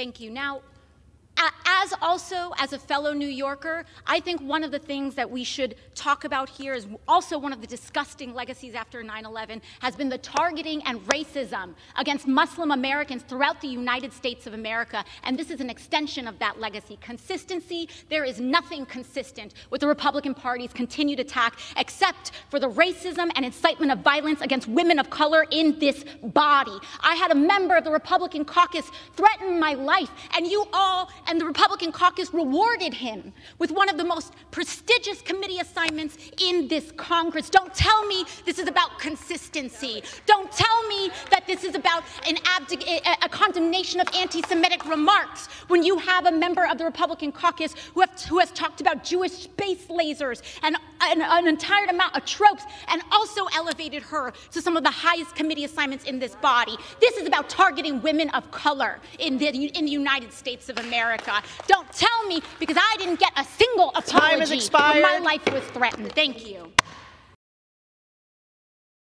Thank you. Now, as also as a fellow New Yorker, I think one of the things that we should talk about here is also one of the disgusting legacies after 9/11 has been the targeting and racism against Muslim Americans throughout the United States of America, and this is an extension of that legacy. Consistency, there is nothing consistent with the Republican Party's continued attack except for the racism and incitement of violence against women of color in this body. I had a member of the Republican caucus threaten my life, and you all and the Republican caucus rewarded him with one of the most prestigious committee assignments in this Congress. Don't tell me this is about consistency. Don't tell me that this is about a condemnation of anti-Semitic remarks when you have a member of the Republican caucus who has talked about Jewish space lasers and an entire amount of tropes, and also elevated her to some of the highest committee assignments in this body. This is about targeting women of color in the United States of America. Don't tell me, because I didn't get a single apology when my life was threatened. Thank you.